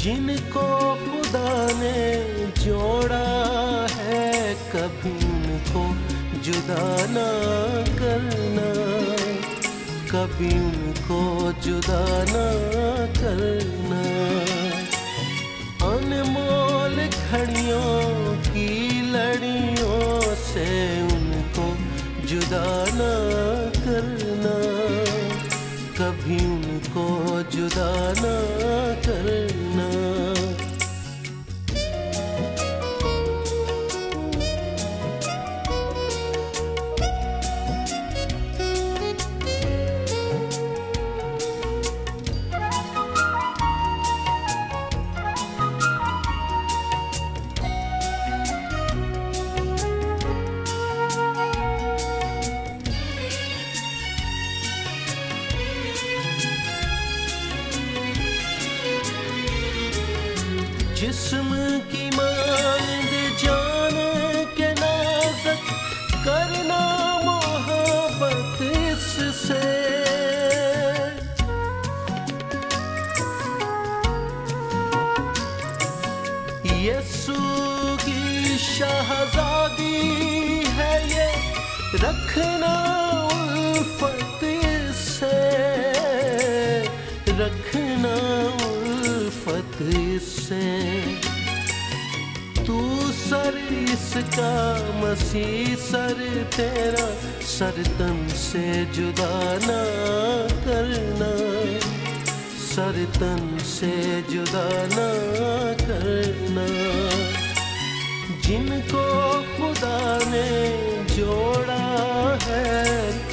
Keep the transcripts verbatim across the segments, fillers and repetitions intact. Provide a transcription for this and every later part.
जिनको खुदा ने जोड़ा है कभी उनको जुदा ना करना, कभी उनको जुदा ना करना। अनमोल घड़ियों की लड़ियों से उनको जुदा ना करना, कभी उनको जुदा ना करना। जिस्म की मांद जान के नाज़क करना मोहब्बत इससे, यसू की शहज़ादी है ये रखना उल्फत इससे, रखना उल्फत इससे। तू सर इसका मसीह सर तेरा, सरतम से जुदा ना करना, सरतम से जुदा ना करना। जिनको खुदा ने जोड़ा है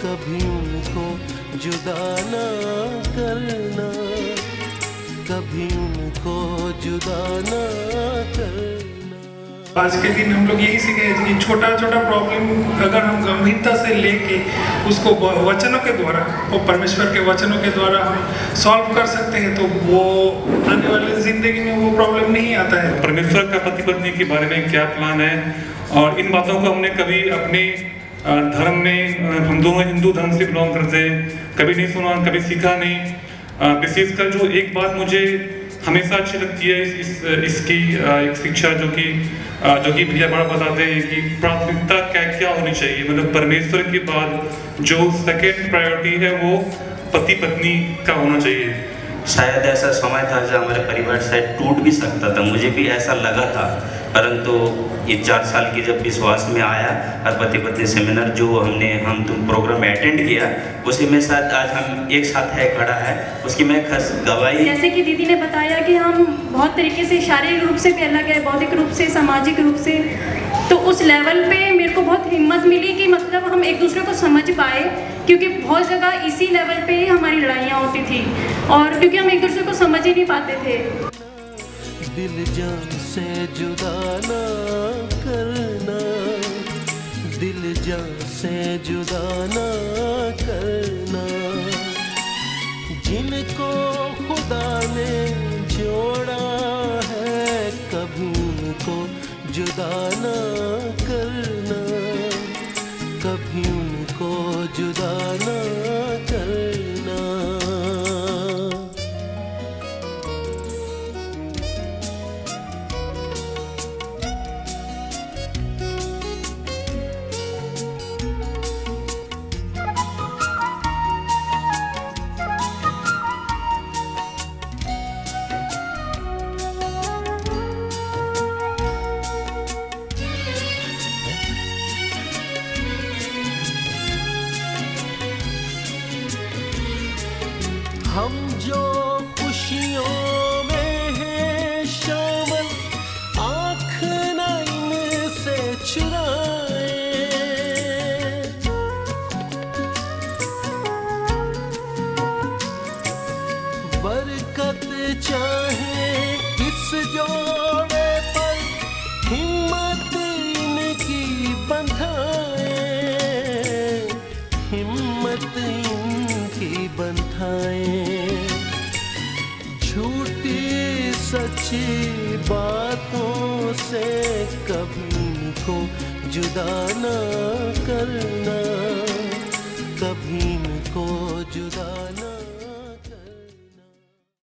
कभी उनको जुदा ना करना, कभी उनको जुदा ना करना। आज के दिन हम लोग यही सीखे कि छोटा छोटा प्रॉब्लम अगर हम गंभीरता से लेके उसको वचनों के द्वारा और परमेश्वर के वचनों के द्वारा हम सॉल्व कर सकते हैं तो वो आने वाली जिंदगी में वो प्रॉब्लम नहीं आता है। परमेश्वर का पति पत्नी के बारे में क्या प्लान है और इन बातों को हमने कभी अपने धर्म में, हम दोनों हिंदू धर्म से बिलोंग करते हैं, कभी नहीं सुना, कभी सीखा नहीं। विशेषकर जो एक बात मुझे हमेशा अच्छी लगती है इस, इस इसकी एक शिक्षा जो कि जो कि भैया बड़ा बताते हैं कि प्राथमिकता क्या क्या होनी चाहिए, मतलब परमेश्वर के बाद जो सेकेंड प्रायोरिटी है वो पति पत्नी का होना चाहिए। शायद ऐसा समय था जब हमारे परिवार शायद टूट भी सकता था, मुझे भी ऐसा लगा था, परंतु ये चार साल की जब विश्वास में आया और पति पत्नी सेमिनार जो हमने हम तुम प्रोग्राम अटेंड किया उसी में साथ आज हम एक साथ है खड़ा है उसकी मैं खास गवाही। जैसे कि दीदी ने बताया कि हम बहुत तरीके से शारीरिक रूप से भी अलग है, बौद्धिक रूप से, सामाजिक रूप से, तो उस लेवल पे मेरे को बहुत हिम्मत मिली कि मतलब हम एक दूसरे को समझ पाए, क्योंकि बहुत जगह इसी लेवल पे हमारी लड़ाइयाँ होती थी और क्योंकि हम एक दूसरे को समझ ही नहीं पाते थे। दिल जान से जुदा ना करना, दिल जान से जुदा ना करना। जिनको खुदा ने जोड़ा है कभी उनको जुदा ना करना, कभी उनको जुदा ना करना। हम जो खुशियों में हैं शामिल, आँख ना इनसे चुराए, बरकत चाहे इस जोड़े पर हिम्मत इनकी बंधाए, हिम्मत इनकी बंधाए। सच्ची बातों से कभी इनको जुदा ना करना, कभी इनको जुदा ना।